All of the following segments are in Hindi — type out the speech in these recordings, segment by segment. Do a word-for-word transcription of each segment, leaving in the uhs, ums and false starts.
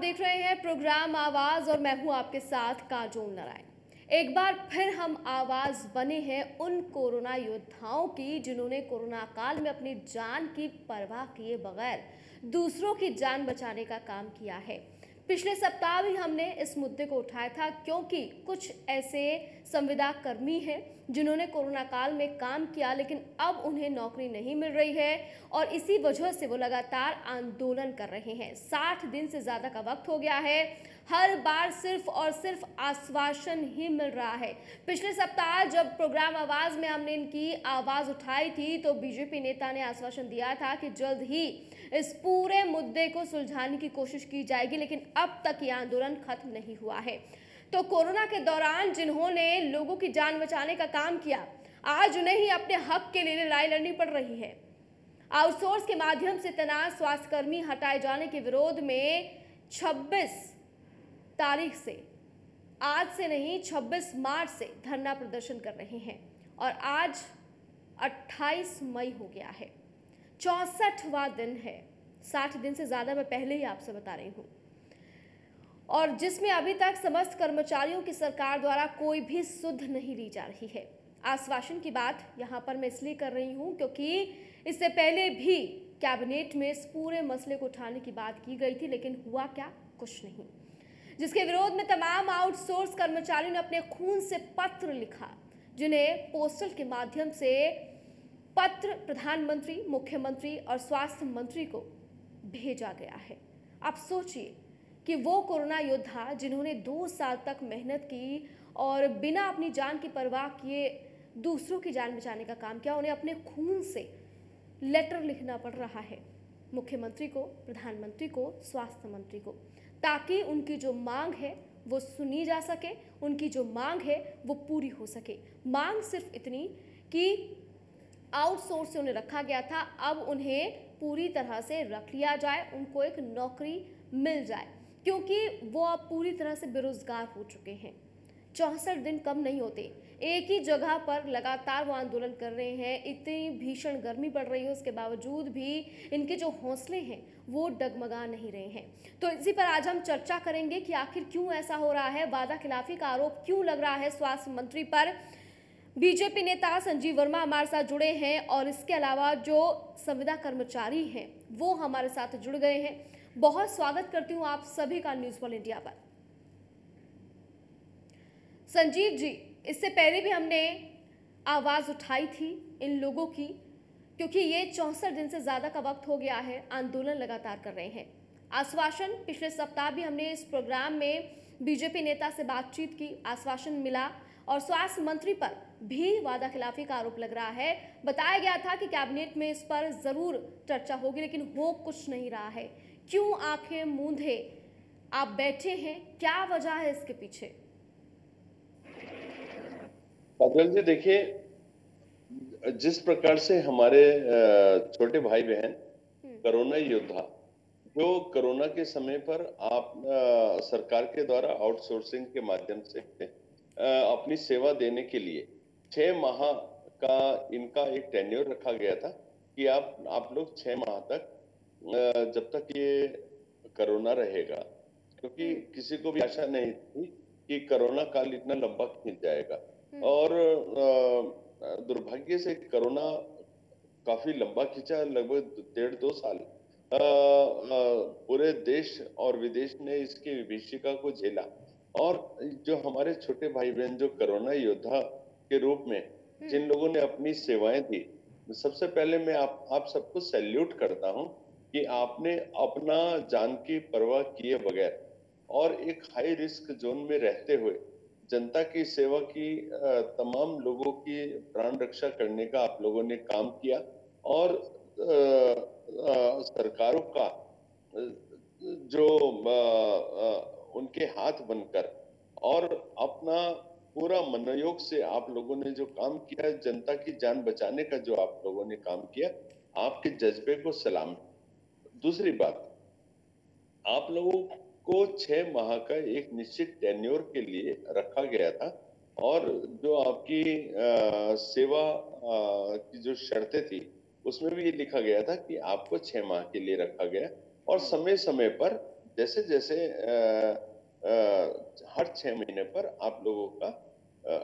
देख रहे हैं प्रोग्राम आवाज और मैं हूं आपके साथ काजोल नारायण। एक बार फिर हम आवाज बने हैं उन कोरोना योद्धाओं की जिन्होंने कोरोना काल में अपनी जान की परवाह किए बगैर दूसरों की जान बचाने का काम किया है। पिछले सप्ताह भी हमने इस मुद्दे को उठाया था क्योंकि कुछ ऐसे संविदा कर्मी हैं जिन्होंने कोरोना काल में काम किया लेकिन अब उन्हें नौकरी नहीं मिल रही है और इसी वजह से वो लगातार आंदोलन कर रहे हैं। साठ दिन से ज़्यादा का वक्त हो गया है, हर बार सिर्फ और सिर्फ आश्वासन ही मिल रहा है। पिछले सप्ताह जब प्रोग्राम आवाज़ में हमने इनकी आवाज़ उठाई थी तो बीजेपी नेता ने आश्वासन दिया था कि जल्द ही इस पूरे मुद्दे को सुलझाने की कोशिश की जाएगी, लेकिन अब तक ये आंदोलन खत्म नहीं हुआ है। तो कोरोना के दौरान जिन्होंने लोगों की जान बचाने का काम किया, आज उन्हें ही अपने हक के लिए लड़ाई लड़नी पड़ रही है। आउटसोर्स के माध्यम से तैनात स्वास्थ्यकर्मी हटाए जाने के विरोध में छब्बीस तारीख से, आज से नहीं छब्बीस मार्च से धरना प्रदर्शन कर रहे हैं और आज अट्ठाईस मई हो गया है, चौंसठवां दिन है। साठ दिन से ज़्यादा मैं पहले ही आपसे बता रही हूँ और जिसमें अभी तक समस्त कर्मचारियों की सरकार द्वारा कोई भी सुध नहीं ली जा रही है। आश्वासन की बात यहाँ पर मैं इसलिए कर रही हूँ क्योंकि इससे पहले भी कैबिनेट में इस पूरे मसले को उठाने की बात की गई थी, लेकिन हुआ क्या? कुछ नहीं। जिसके विरोध में तमाम आउटसोर्स कर्मचारियों ने अपने खून से पत्र लिखा, जिन्हें पोस्टल के माध्यम से पत्र प्रधानमंत्री, मुख्यमंत्री और स्वास्थ्य मंत्री को भेजा गया है। आप सोचिए कि वो कोरोना योद्धा जिन्होंने दो साल तक मेहनत की और बिना अपनी जान की परवाह किए दूसरों की जान बचाने का काम किया, उन्हें अपने खून से लेटर लिखना पड़ रहा है मुख्यमंत्री को, प्रधानमंत्री को, स्वास्थ्य मंत्री को, ताकि उनकी जो मांग है वो सुनी जा सके, उनकी जो मांग है वो पूरी हो सके। मांग सिर्फ इतनी कि आउटसोर्स से उन्हें रखा गया था, अब उन्हें पूरी तरह से रख लिया जाए, उनको एक नौकरी मिल जाए क्योंकि वो अब पूरी तरह से बेरोजगार हो चुके हैं। चौंसठ दिन कम नहीं होते, एक ही जगह पर लगातार वो आंदोलन कर रहे हैं। इतनी भीषण गर्मी पड़ रही है, उसके बावजूद भी इनके जो हौसले हैं वो डगमगा नहीं रहे हैं। तो इसी पर आज हम चर्चा करेंगे कि आखिर क्यों ऐसा हो रहा है, वादा खिलाफी का आरोप क्यों लग रहा है स्वास्थ्य मंत्री पर। बीजेपी नेता संजीव वर्मा हमारे साथ जुड़े हैं और इसके अलावा जो संविदा कर्मचारी हैं वो हमारे साथ जुड़ गए हैं। बहुत स्वागत करती हूँ आप सभी का न्यूज़ वर्ल्ड इंडिया पर। संजीव जी, इससे पहले भी हमने आवाज़ उठाई थी इन लोगों की, क्योंकि ये चौंसठ दिन से ज़्यादा का वक्त हो गया है, आंदोलन लगातार कर रहे हैं। आश्वासन पिछले सप्ताह भी हमने इस प्रोग्राम में बीजेपी नेता से बातचीत की, आश्वासन मिला और स्वास्थ्य मंत्री पर भी वादा खिलाफी का आरोप लग रहा है। बताया गया था कि कैबिनेट में इस पर ज़रूर चर्चा होगी, लेकिन हो कुछ नहीं रहा है। क्यों आंखें मूंदे आप बैठे हैं, क्या वजह है इसके पीछे? काजोल जी, देखिए, जिस प्रकार से हमारे छोटे भाई बहन कोरोना योद्धा जो कोरोना के समय पर आप आ, सरकार के द्वारा आउटसोर्सिंग के माध्यम से आ, अपनी सेवा देने के लिए छह माह का इनका एक टेन्योर रखा गया था कि आप आप लोग छह माह तक, जब तक ये कोरोना रहेगा, क्योंकि किसी को भी आशा नहीं थी कि कोरोना काल इतना लंबा खींच जाएगा और दुर्भाग्य से कोरोना काफी लंबा खींचा, लगभग डेढ़ दो साल पूरे देश और विदेश ने इसकी विभीषिका को झेला। और जो हमारे छोटे भाई बहन जो कोरोना योद्धा के रूप में जिन लोगों ने अपनी सेवाएं दी, सबसे पहले मैं आप आप सबको सैल्यूट करता हूं कि आपने अपना जान की परवाह किए बगैर और एक हाई रिस्क जोन में रहते हुए जनता की सेवा की, तमाम लोगों की प्राण रक्षा करने का आप लोगों ने काम किया और आ, आ, सरकारों का जो आ, आ, उनके हाथ बनकर और अपना पूरा मनोयोग से आप लोगों ने जो काम किया, जनता की जान बचाने का जो आप लोगों ने काम किया, आपके जज्बे को सलाम। दूसरी बात, आप लोगों को छह माह का एक निश्चित टेन्योर के लिए रखा गया था और जो आपकी आ, सेवा आ, की जो शर्तें थी उसमें भी ये लिखा गया था कि आपको छह माह के लिए रखा गया और समय समय पर जैसे जैसे आ, आ, हर छह महीने पर आप लोगों का आ,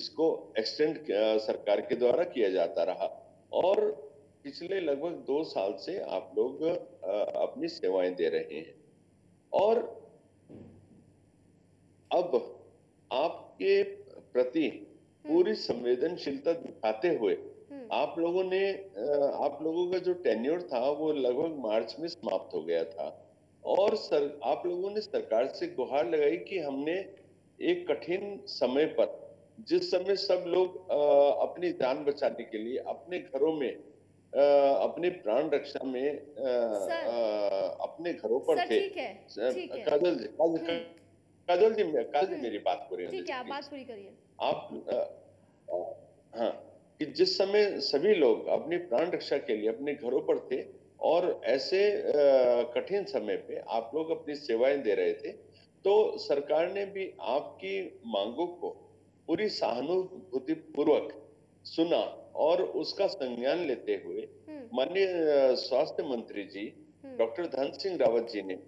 इसको एक्सटेंड सरकार के द्वारा किया जाता रहा और पिछले लगभग दो साल से आप लोग आ, अपनी सेवाएं दे रहे हैं। और अब आपके प्रति पूरी संवेदनशीलता दिखाते हुए आप लोगों ने आप लोगों का जो टेन्योर था वो लगभग मार्च में समाप्त हो गया था और सर आप लोगों ने सरकार से गुहार लगाई कि हमने एक कठिन समय पर, जिस समय सब लोग आ, अपनी जान बचाने के लिए अपने घरों में आ, अपने प्राण रक्षा में आ, आ, अपने घरों पर थे। काजल जी काजल जी काजल जी मेरी बात पूरी ठीक है, आप बात पूरी करिए। आप हाँ कि जिस समय सभी लोग अपनी प्राण रक्षा के लिए अपने घरों पर थे और ऐसे कठिन समय पे आप लोग अपनी सेवाएं दे रहे थे, तो सरकार ने भी आपकी मांगों को पूरी सहानुभूति पूर्वक सुना और उसका संज्ञान लेते हुए माननीय स्वास्थ्य मंत्री जी डॉक्टर धन सिंह रावत जी ने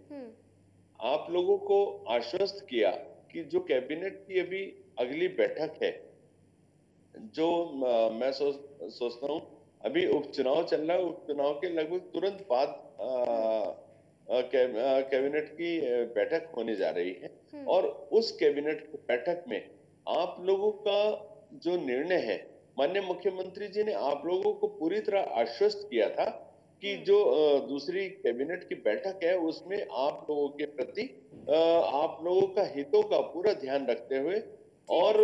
आप लोगों को आश्वस्त किया कि जो कैबिनेट की अभी अगली बैठक है, जो मैं सोच सोचता हूँ अभी उपचुनाव चल रहा है, उपचुनाव के लगभग तुरंत बाद कैबिनेट की बैठक होने जा रही है और उस कैबिनेट की बैठक में आप लोगों का जो निर्णय है, माननीय मुख्यमंत्री जी ने आप लोगों को पूरी तरह आश्वस्त किया था कि जो दूसरी कैबिनेट की बैठक है उसमें आप लोगों के प्रति आप लोगों का हितों का पूरा ध्यान रखते हुए और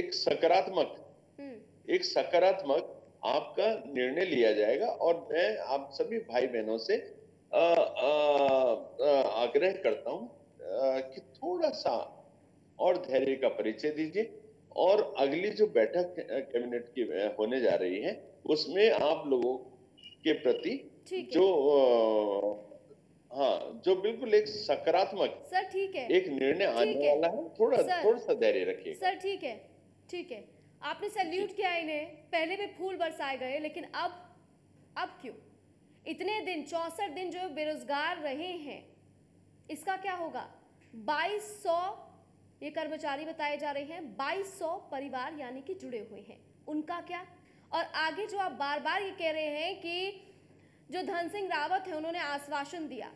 एक सकारात्मक एक सकारात्मक आपका निर्णय लिया जाएगा। और मैं आप सभी भाई बहनों से आग्रह करता हूं कि थोड़ा सा और धैर्य का परिचय दीजिए और अगली जो बैठक कैबिनेट की होने जा रही है उसमें आप लोगों के प्रति जो हाँ जो बिल्कुल एक सकारात्मक सर ठीक है एक निर्णय आने वाला है, थोड़ा थोड़ा सा धैर्य रखिए सर। ठीक है ठीक है, आपने सैल्यूट किया इन्हें, पहले भी फूल बरसाए गए, लेकिन अब अब क्यों इतने दिन चौंसठ दिन जो बेरोजगार रहे हैं इसका क्या होगा? बाईस सौ ये कर्मचारी बताए जा रहे हैं, बाईस सौ परिवार यानी कि जुड़े हुए हैं, उनका क्या? और आगे जो आप बार बार ये कह रहे हैं कि जो धन सिंह रावत है उन्होंने आश्वासन दिया,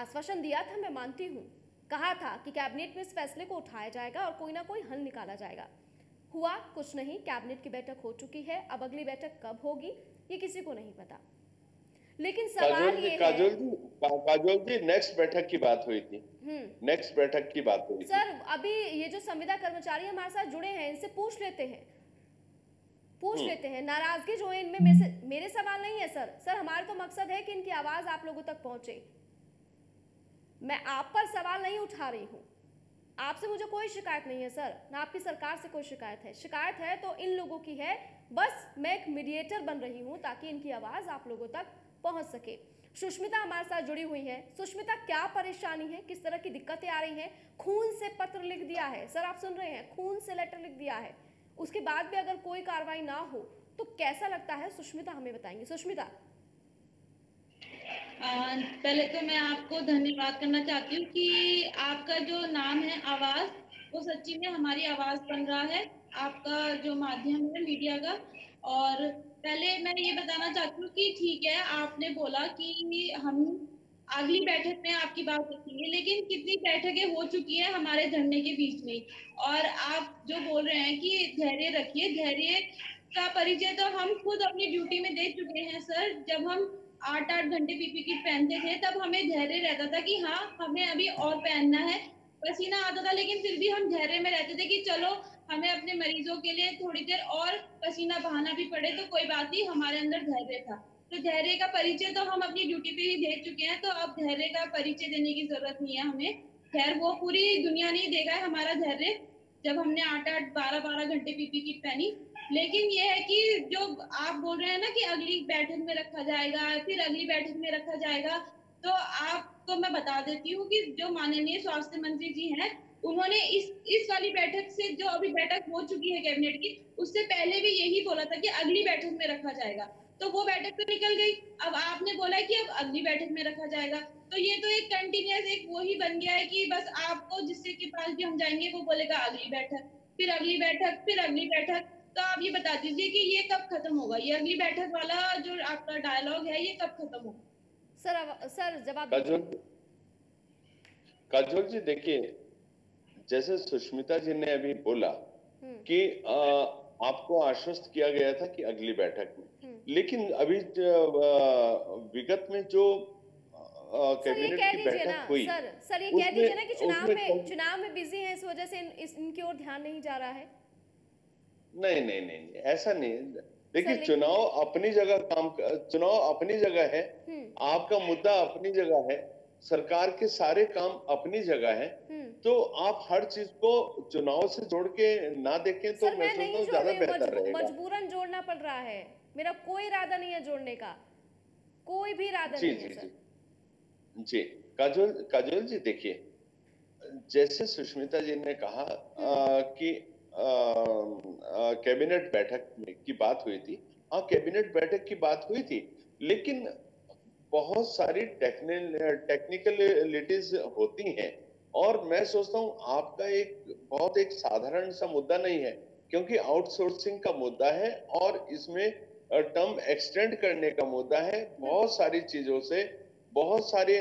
आश्वासन दिया था, मैं मानती हूँ, कहा था कि कैबिनेट में इस फैसले को उठाया जाएगा और कोई ना कोई हल निकाला जाएगा, हुआ कुछ नहीं। कैबिनेट की बैठक हो चुकी है, अब अगली बैठक कब होगी ये किसी को नहीं पता, लेकिन सवाल ये है काजोल जी, काजोल जी नेक्स्ट बैठक की बात हुई थी, नेक्स्ट बैठक की बात हुई सर। अभी ये जो संविदा कर्मचारी हमारे साथ जुड़े हैं इनसे पूछ लेते हैं, पूछ लेते हैं नाराजगी जो है इनमें, मेरे, मेरे सवाल नहीं है सर। सर हमारा तो मकसद है कि इनकी आवाज आप लोगों तक पहुंचे, मैं आप पर सवाल नहीं उठा रही हूँ, आपसे मुझे कोई शिकायत नहीं है सर, ना आपकी सरकार से कोई शिकायत है, शिकायत है तो इन लोगों की है, बस मैं एक मीडिएटर बन रही हूँ ताकि इनकी आवाज़ आप लोगों तक पहुँच सके। सुष्मिता हमारे साथ जुड़ी हुई है, सुष्मिता क्या परेशानी है, किस तरह की दिक्कतें आ रही हैं? खून से पत्र लिख दिया है सर, आप सुन रहे हैं, खून से लेटर लिख दिया है, उसके बाद भी अगर कोई कार्रवाई ना हो तो कैसा लगता है? सुष्मिता हमें बताएंगे। सुष्मिता आ, पहले तो मैं आपको धन्यवाद करना चाहती हूँ कि आपका जो नाम है आवाज, वो सच्ची में हमारी आवाज बन रहा है, आपका जो माध्यम है मीडिया का। और पहले मैं ये बताना चाहती हूँ कि ठीक है आपने बोला कि हम अगली बैठक में आपकी बात रखेंगे, लेकिन कितनी बैठकें हो चुकी है हमारे धरने के बीच में, और आप जो बोल रहे हैं कि धैर्य रखिए, धैर्य का परिचय तो हम खुद अपनी ड्यूटी में दे चुके हैं सर। जब हम आठ आठ घंटे पीपी किट पहनते थे तब हमें धैर्य रहता था कि हाँ हमें अभी और पहनना है, पसीना आता था लेकिन फिर भी हम धैर्य में रहते थे कि चलो हमें अपने मरीजों के लिए थोड़ी देर और पसीना बहाना भी पड़े तो कोई बात नहीं, हमारे अंदर धैर्य था। तो धैर्य का परिचय तो हम अपनी ड्यूटी पे ही दे चुके हैं, तो अब धैर्य का परिचय देने की जरूरत नहीं है हमें। खैर वो पूरी दुनिया ने देखा है हमारा धैर्य, जब हमने आठ आठ बारह बारह घंटे पीपी किट पहनी। लेकिन ये है कि जो आप बोल रहे हैं ना कि अगली बैठक में रखा जाएगा, फिर अगली बैठक में रखा जाएगा, तो आपको मैं बता देती हूँ कि जो माननीय स्वास्थ्य मंत्री जी हैं उन्होंने इस इस वाली बैठक से, जो अभी बैठक हो चुकी है कैबिनेट की, उससे पहले भी यही बोला था कि अगली बैठक में रखा जाएगा। तो वो बैठक तो निकल गई। अब आपने बोला कि अब अगली बैठक में रखा जाएगा, तो ये तो एक कंटिन्यूस एक वो ही बन गया है कि बस आपको जिससे के पास भी हम जाएंगे वो बोलेगा अगली बैठक, फिर अगली बैठक, फिर अगली बैठक। तो आप ये बता दीजिए कि ये कब खत्म होगा, ये अगली बैठक वाला जो आपका डायलॉग है ये कब खत्म होगा? सर सर जवाब काजोल जी, देखिए जैसे सुष्मिता जी ने अभी बोला कि आ, आपको आश्वस्त किया गया था कि अगली बैठक में, लेकिन अभी विगत में जो कैबिनेट की बैठक हुई, सर सर ये कह दीजिए ना कि चुनाव में चुनाव में बिजी हैं, इस वजह से इन, इनकी ओर ध्यान नहीं जा रहा है। नहीं नहीं नहीं ऐसा नहीं, देखिए चुनाव अपनी जगह काम चुनाव अपनी जगह है, आपका मुद्दा अपनी जगह है, सरकार के सारे काम अपनी जगह है, तो आप हर चीज को चुनाव से जोड़ के ना देखें तो मैं समझता हूं ज्यादा बेहतर रहेगा। मजबूरन जोड़ना पड़ रहा है, मेरा कोई इरादा नहीं है जोड़ने का, कोई भी इरादा नहीं है सर। जी काजोल काजोल जी देखिए, जैसे सुष्मिता जी ने कहा आ, कि आ, आ, कैबिनेट बैठक में की बात हुई थी, हाँ कैबिनेट बैठक की बात हुई थी, लेकिन बहुत सारी टेक्निकलिटीज होती हैं और मैं सोचता हूं आपका एक बहुत एक साधारण सा मुद्दा नहीं है, क्योंकि आउटसोर्सिंग का मुद्दा है और इसमें टर्म एक्सटेंड करने का मुद्दा है, बहुत सारी चीजों से बहुत सारे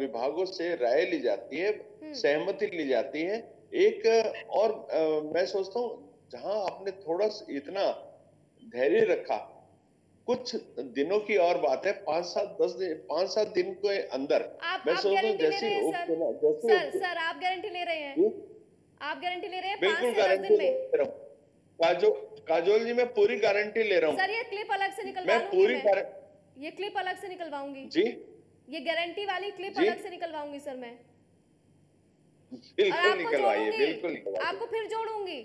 विभागों से राय ली जाती है, सहमति ली जाती है एक, और मैं सोचता हूँ जहां आपने थोड़ा इतना धैर्य रखा, कुछ दिनों की और बात है, पांच सात दस दिन पांच सात दिन के अंदर आप, मैं सोचता हूँ जैसे सर सर आप गारंटी ले रहे हैं, आप गारंटी ले रहे हैं बिल्कुल गारंटी ले रहा हूँ काजोल काजोल जी, मैं पूरी गारंटी ले रहा हूँ सर। ये क्लिप अलग से निकलवाऊंगी, ये क्लिप अलग से निकलवाऊंगी जी, ये गारंटी वाली क्लिप अलग से निकलवाऊंगी सर मैं, बिल्कुल निकलवाइए, बिल्कुल आपको फिर जोड़ूंगी,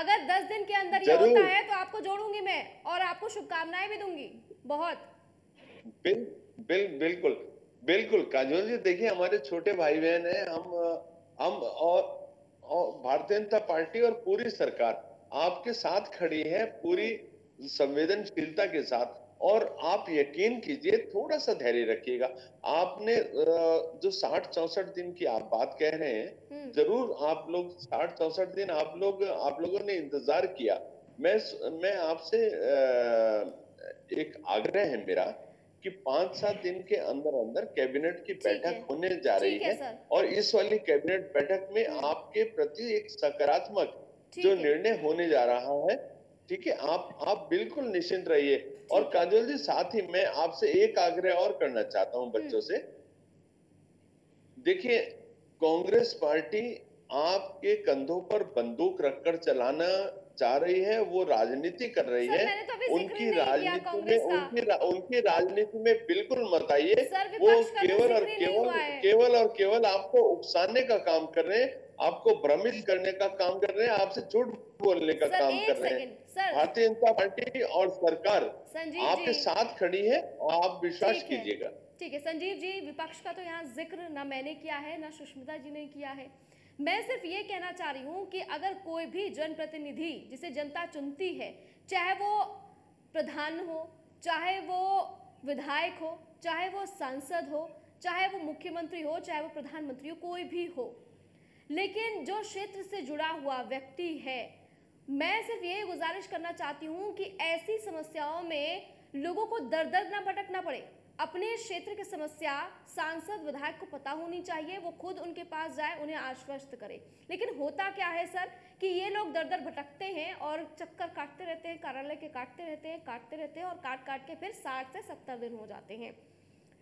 अगर दस दिन के अंदर ये होता है तो आपको जोड़ूंगी मैं और आपको शुभकामनाएं भी दूंगी बहुत। बिल, बिल, बिल्कुल बिल्कुल काजोल जी देखिए, हमारे छोटे भाई बहन हैं, हम हम और, और भारतीय जनता पार्टी और पूरी सरकार आपके साथ खड़ी है, पूरी संवेदनशीलता के साथ, और आप यकीन कीजिए थोड़ा सा धैर्य रखिएगा। आपने जो साठ चौसठ दिन की आप बात कह रहे हैं, जरूर आप लोग साठ चौसठ दिन आप लोग आप लोगों ने इंतजार किया। मैं मैं आपसे एक आग्रह है मेरा कि पांच सात दिन के अंदर अंदर कैबिनेट की बैठक होने जा रही है, है और इस वाली कैबिनेट बैठक में आपके प्रति एक सकारात्मक जो निर्णय होने जा रहा है, ठीक है, आप आप बिल्कुल निश्चिंत रहिए। और काजोल जी साथ ही मैं आपसे एक आग्रह और करना चाहता हूं बच्चों से, देखिए कांग्रेस पार्टी आपके कंधों पर बंदूक रखकर चलाना चाह रही है, वो राजनीति कर रही है, उनकी राजनीति में उनकी रा, उनकी राजनीति में बिल्कुल मत आइए, वो केवल और केवल केवल और केवल आपको उकसाने का काम कर रहे हैं, आपको भ्रमित करने का काम कर रहे हैं, आपसे झूठ बोलने का काम कर रहे हैं। भारतीय जनता पार्टी और सरकार आपके साथ खड़ी है, आप विश्वास कीजिएगा। ठीक है संजीव जी, विपक्ष का तो यहाँ जिक्र ना मैंने किया है ना सुष्मिता जी ने किया है, मैं सिर्फ ये कहना चाह रही हूँ कि अगर कोई भी जनप्रतिनिधि जिसे जनता चुनती है, चाहे वो प्रधान हो, चाहे वो विधायक हो, चाहे वो सांसद हो, चाहे वो मुख्यमंत्री हो, चाहे वो प्रधानमंत्री हो, कोई भी हो, लेकिन जो क्षेत्र से जुड़ा हुआ व्यक्ति है, मैं सिर्फ ये गुजारिश करना चाहती हूँ कि ऐसी समस्याओं में लोगों को दर दर ना भटकना पड़े, अपने क्षेत्र की समस्या सांसद विधायक को पता होनी चाहिए, वो खुद उनके पास जाए, उन्हें आश्वस्त करे। लेकिन होता क्या है सर कि ये लोग दर दर भटकते हैं और चक्कर काटते रहते हैं, कार्यालय के काटते रहते हैं काटते रहते हैं और काट काट के फिर साठ से सत्तर दिन हो जाते हैं।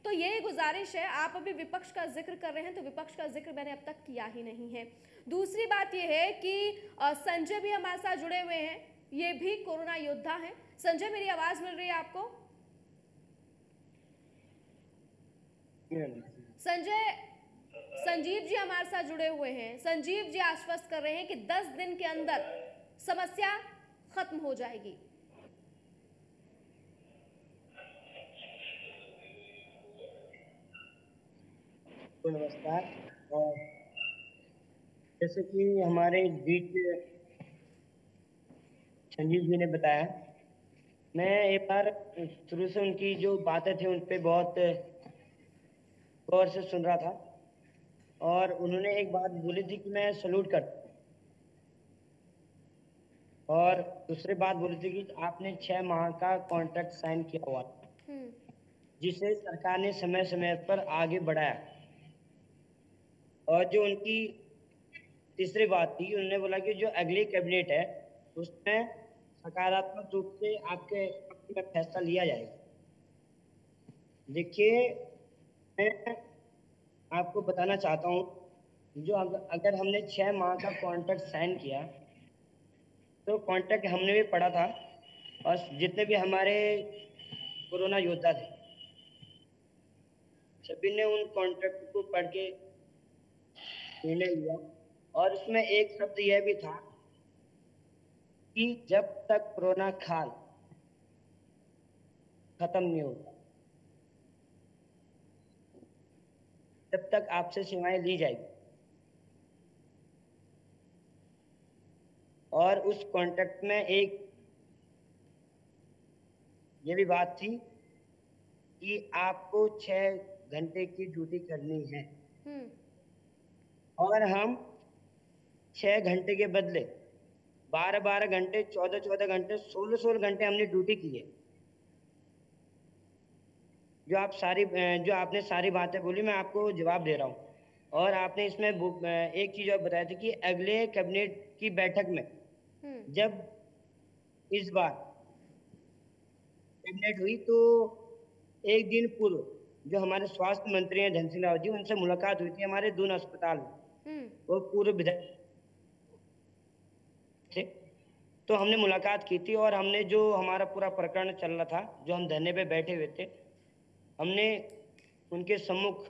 तो यही गुजारिश है, आप अभी विपक्ष का जिक्र कर रहे हैं तो विपक्ष का जिक्र मैंने अब तक किया ही नहीं है। दूसरी बात यह है कि संजय भी हमारे साथ जुड़े हुए हैं, ये भी कोरोना योद्धा हैं। संजय मेरी आवाज मिल रही है आपको? संजय संजीव जी हमारे साथ जुड़े हुए हैं, संजीव जी आश्वस्त कर रहे हैं कि दस दिन के अंदर समस्या खत्म हो जाएगी। नमस्कार, और जैसे कि हमारे बीच संजीव जी ने बताया मैं एक बार शुरू से उनकी जो बातें थी उन पर बहुत गौर से सुन रहा था, और उन्होंने एक बात बोली थी कि मैं सल्यूट करता हूँ, और दूसरी बात बोली थी कि आपने छः माह का कॉन्ट्रैक्ट साइन किया हुआ था जिसे सरकार ने समय समय पर आगे बढ़ाया। और जो उनकी तीसरी बात थी, उन्होंने बोला कि जो अगली कैबिनेट है उसमें सकारात्मक रूप से आपके पक्ष में फैसला लिया जाएगा। देखिए, मैं आपको बताना चाहता हूँ, जो अगर हमने छः माह का कॉन्ट्रैक्ट साइन किया तो कॉन्ट्रैक्ट हमने भी पढ़ा था, और जितने भी हमारे कोरोना योद्धा थे सभी ने उन कॉन्ट्रैक्ट को पढ़ के निर्णय लिया। और उसमें एक शब्द यह भी था कि जब तक कोरोना काल खत्म नहीं होता तब तक आपसे सेवाएं ली जाएगी। और उस कॉन्ट्रैक्ट में एक ये भी बात थी कि आपको छह घंटे की ड्यूटी करनी है, और हम छह घंटे के बदले बारह बारह घंटे, चौदह चौदह घंटे, सोलह सोलह घंटे हमने ड्यूटी की है। जो आप सारी जो आपने सारी बातें बोली मैं आपको जवाब दे रहा हूँ। और आपने इसमें एक चीज़ और बताया थी कि अगले कैबिनेट की बैठक में, जब इस बार कैबिनेट हुई तो एक दिन पूर्व जो हमारे स्वास्थ्य मंत्री हैं धन सिंह रावत जी, उनसे मुलाकात हुई थी हमारे दून अस्पताल में, वो पूर्व विधायक थे, तो हमने मुलाकात की थी। और हमने जो हमारा पूरा प्रकरण चल रहा था, जो हम धरने पे बैठे हुए थे, हमने उनके सम्मुख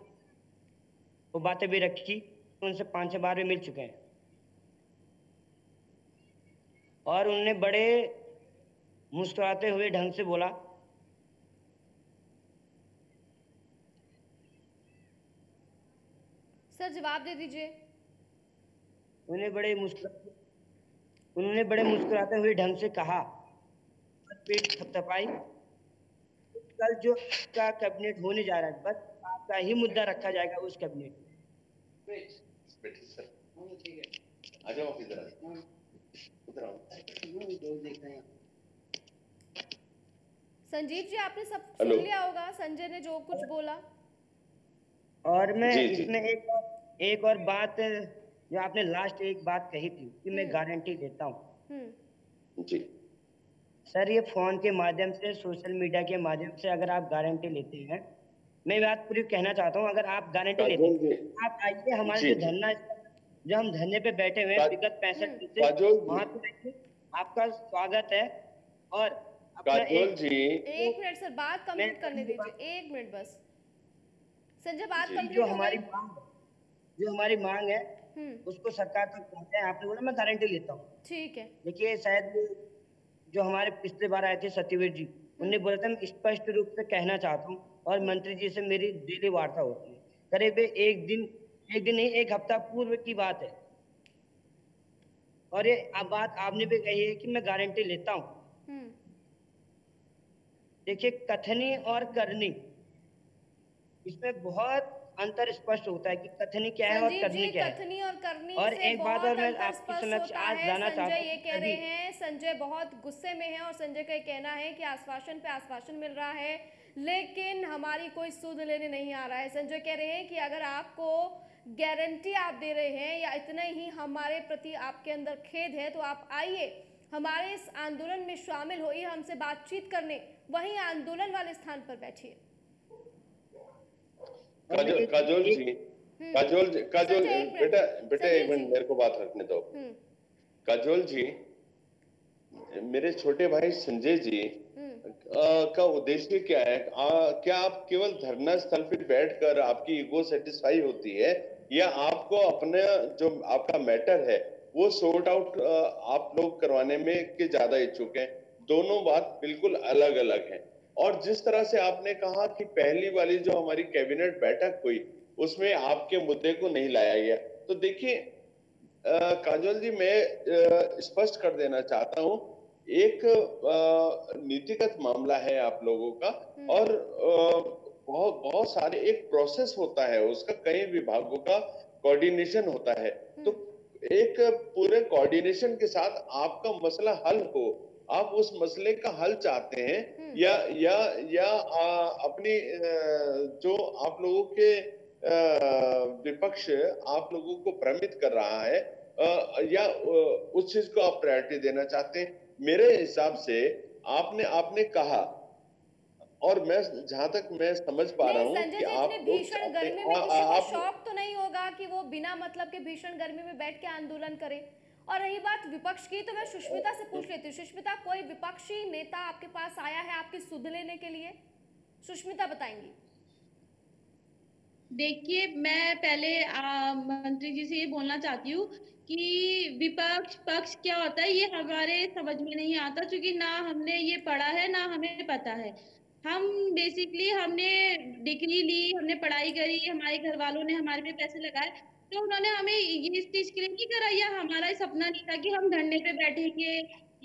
वो बातें भी रखी, उनसे पाँच छः बार भी मिल चुके हैं। और उनने बड़े मुस्कुराते हुए ढंग से बोला सर जवाब दे दीजिए। उन्हें बड़े मुस्कुरा उन्होंने बड़े मुस्कुराते हुए ढंग से कहा, पेट थपथपाई, कल जो आपका कैबिनेट होने जा रहा है बस आपका ही मुद्दा रखा जाएगा उस कैबिनेट। संजीव जी आपने सब सुन लिया होगा संजय ने जो कुछ बोला। और मैं इसमें एक और एक और बात जो आपने लास्ट एक बात कही थी कि मैं गारंटी देता हूँ जी सर, ये फोन के माध्यम से, सोशल मीडिया के माध्यम से अगर आप गारंटी लेते हैं, मैं बात पूरी कहना चाहता हूँ, अगर आप गारंटी लेते हैं आप आइए हमारे धरना, जो हम धरने पे बैठे हुए हैं विगत पैंसठ दिन से, वहाँ पे आपका स्वागत है। और काजोल जी एक मिनट सर बात कंप्लीट करने दीजिए, एक मिनट बस संजय बात कंप्लीट। जो हमारी मांग जो हमारी मांग है उसको सरकार तक पहुँचाए, आपने बोला मैं गारंटी लेता हूँ, ठीक है। देखिए, शायद जो हमारे पिछले बार आए थे सत्यवीर जी, उन्होंने बोला था मैं स्पष्ट रूप से कहना चाहता हूँ, और मंत्री जी से मेरी डेली वार्ता होती है। करीब एक दिन एक दिन नहीं एक हफ्ता पूर्व की बात है, और ये अब बात आपने भी कही है कि मैं गारंटी लेता हूँ। देखिए, कथनी और करनी इसमें बहुत अंतर स्पष्ट होता है कि कथनी क्या है और करनी क्या है। कथनी और करनी और एक बात और मैं आपके समक्ष आज लाना चाहता हूँ। संजय ये कह रहे हैं, संजय बहुत गुस्से में है, और संजय का कहना है कि आश्वासन पे आश्वासन मिल रहा है लेकिन हमारी कोई सुध लेने नहीं आ रहा है। संजय कह रहे हैं कि अगर आपको गारंटी आप दे रहे हैं या इतना ही हमारे प्रति आपके अंदर खेद है तो आप आइए हमारे इस आंदोलन में शामिल होइए, हमसे बातचीत करने वहीं आंदोलन वाले स्थान पर बैठिए। काजोल काजोल जी काजोल काजोल बेटा बेटा एक मिनट मेरे को बात रखने दो। काजोल जी, मेरे छोटे भाई संजय जी का उद्देश्य क्या है? आ, क्या आप केवल धरना स्थल पर बैठकर आपकी ईगो सेटिस्फाई होती है, या आपको अपना जो आपका मैटर है वो सॉर्ट आउट आप लोग करवाने में के ज्यादा इच्छुक हैं? दोनों बात बिल्कुल अलग अलग है। और जिस तरह से आपने कहा कि पहली वाली जो हमारी कैबिनेट बैठक हुई उसमें आपके मुद्दे को नहीं लाया गया, तो देखिए काजोल जी, मैं स्पष्ट कर देना चाहता हूँ एक नीतिगत मामला है आप लोगों का, और बहुत बहुत सारे एक प्रोसेस होता है उसका, कई विभागों का कोऑर्डिनेशन होता है, तो एक पूरे कोऑर्डिनेशन के साथ आपका मसला हल हो, आप उस मसले का हल चाहते हैं, या या या आ, अपनी जो आप लोगों के विपक्ष आप लोगों को भ्रमित कर रहा है आ, या उस चीज को आप प्रायोरिटी देना चाहते हैं। मेरे हिसाब से आपने आपने कहा, और मैं जहाँ तक मैं समझ पा रहा हूँ कि आप भीषण गर्मी में किसी को शौक तो नहीं होगा कि वो बिना मतलब के भीषण गर्मी में बैठ के आंदोलन करे। और रही बात विपक्ष की, तो मैं सुष्मिता से पूछ लेती हूँ, सुष्मिता कोई विपक्षी नेता आपके पास आया है आपकी सुध लेने के लिए? सुष्मिता बताएंगी। देखिए, मैं पहले आ, मंत्री जी से ये बोलना चाहती हूँ कि विपक्ष पक्ष क्या होता है ये हमारे समझ में नहीं आता, क्योंकि ना हमने ये पढ़ा है ना हमें पता है। हम बेसिकली हमने डिग्री ली, हमने पढ़ाई करी, हमारे घर वालों ने हमारे पे पैसे लगाए, तो उन्होंने हमें ये इस चीज के लिए नहीं करा, या हमारा सपना नहीं था कि हम धरने पे बैठेंगे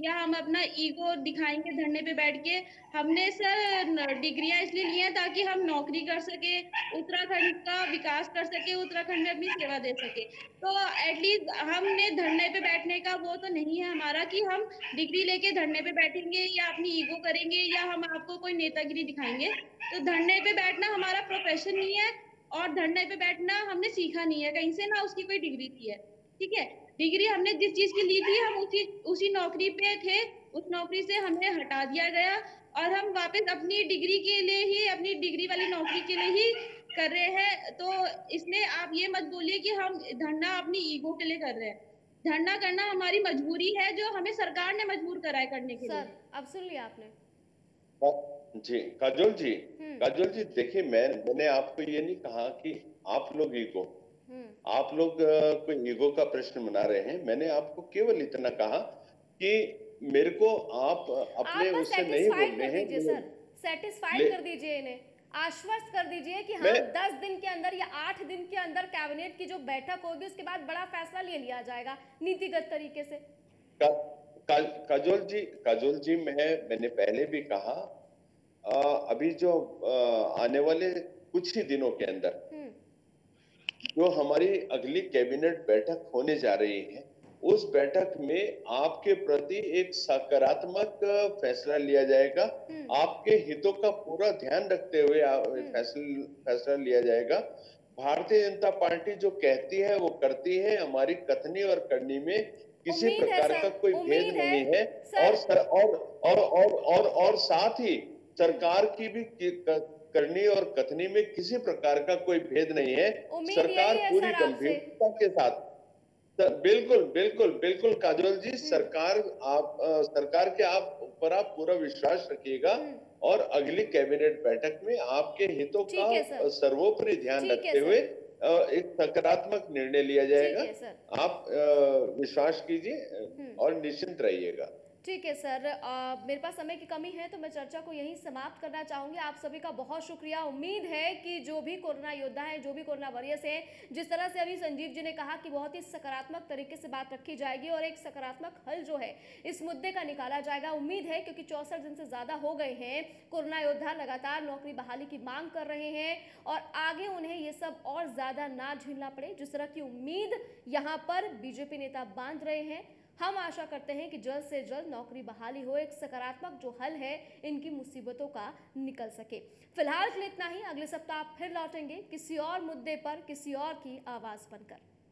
या हम अपना ईगो दिखाएंगे धरने पे बैठ के। हमने सर डिग्रियां इसलिए ली हैं ताकि हम नौकरी कर सके, उत्तराखंड का विकास कर सके, उत्तराखंड में अपनी सेवा दे सके। तो एटलीस्ट हमने धरने पे बैठने का वो तो नहीं है हमारा कि हम डिग्री लेके धरने पे बैठेंगे या अपनी ईगो करेंगे या हम आपको कोई नेतागिरी दिखाएंगे। तो धरने पे बैठना हमारा प्रोफेशन नहीं है, और धरने पे बैठना हमने सीखा नहीं है कहीं से, ना उसकी कोई डिग्री थी है। ठीक है, डिग्री हमने जिस चीज की ली थी, हम उसी उसी नौकरी पे थे, उस नौकरी से हमें हटा दिया गया और हम वापस अपनी डिग्री के लिए ही, अपनी डिग्री वाली नौकरी के लिए ही कर रहे हैं। तो इसलिए आप ये मत बोलिए कि हम धरना अपनी ईगो के लिए कर रहे हैं। धरना करना हमारी मजबूरी है, जो हमें सरकार ने मजबूर कराया करने के लिए। सर, अब सुन लिया आपने जी। काजोल जी, काजोल जी देखिए, मैं मैंने आपको ये नहीं कहा कि आप लोग ईगो, आप लोग कोई ईगो का प्रश्न बना रहे हैं। मैंने आपको केवल इतना कहा कि मेरे को आप अपने आप उससे नहीं बोलने हैं, सर सेटिस्फाइड कर दीजिए इन्हें, आश्वस्त कर दीजिए कि हम दस दिन के अंदर या आठ दिन के अंदर कैबिनेट की जो बैठक होगी उसके बाद बड़ा फैसला ले लिया जाएगा नीतिगत तरीके से। का, का, काजोल जी, काजोल जी मैं मैंने पहले भी कहा, आ, अभी जो आ, आने वाले कुछ ही दिनों के अंदर जो हमारी अगली कैबिनेट बैठक होने जा रही है, उस बैठक में आपके प्रति एक सकारात्मक फैसला लिया जाएगा, आपके हितों का पूरा ध्यान रखते हुए फैसला फैसला लिया जाएगा। भारतीय जनता पार्टी जो कहती है वो करती है, हमारी कथनी और करनी में किसी प्रकार का कोई भेद नहीं है, और और और और और और साथ ही सरकार की भी करनी और कथनी में किसी प्रकार का कोई भेद नहीं है। सरकार पूरी गंभीरता के साथ, बिल्कुल बिल्कुल बिल्कुल काजोल जी, सरकार आप आ, सरकार के आप पर आप पूरा विश्वास रखिएगा, और अगली कैबिनेट बैठक में आपके हितों का सर्वोपरि ध्यान रखते हुए एक सकारात्मक निर्णय लिया जाएगा। आप विश्वास कीजिए और निश्चिंत रहिएगा। ठीक है सर, आ, मेरे पास समय की कमी है तो मैं चर्चा को यहीं समाप्त करना चाहूँगी। आप सभी का बहुत शुक्रिया। उम्मीद है कि जो भी कोरोना योद्धा हैं, जो भी कोरोना वॉरियर्स हैं, जिस तरह से अभी संजीव जी ने कहा कि बहुत ही सकारात्मक तरीके से बात रखी जाएगी और एक सकारात्मक हल जो है इस मुद्दे का निकाला जाएगा, उम्मीद है, क्योंकि चौंसठ दिन से ज़्यादा हो गए हैं। कोरोना योद्धा लगातार नौकरी बहाली की मांग कर रहे हैं और आगे उन्हें ये सब और ज़्यादा ना झेलना पड़े, जिस तरह की उम्मीद यहाँ पर बीजेपी नेता बांध रहे हैं। हम आशा करते हैं कि जल्द से जल्द नौकरी बहाली हो, एक सकारात्मक जो हल है इनकी मुसीबतों का निकल सके। फिलहाल के लिए इतना ही, अगले सप्ताह फिर लौटेंगे किसी और मुद्दे पर, किसी और की आवाज़ बनकर।